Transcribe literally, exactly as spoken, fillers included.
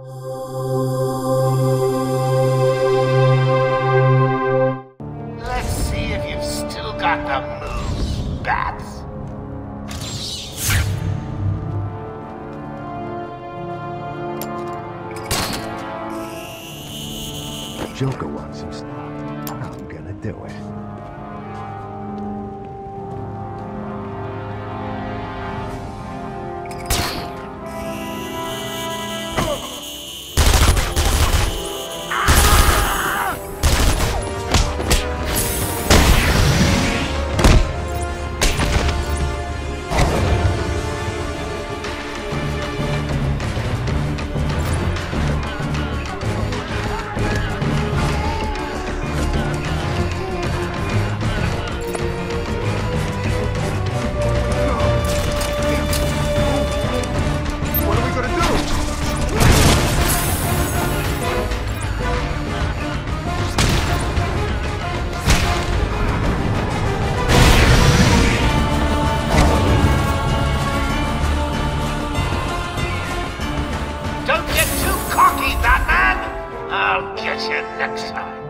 Let's see if you've still got the moves, bats. Joker wants him stopped. I'm gonna do it. Don't get too cocky, Batman! I'll get you next time.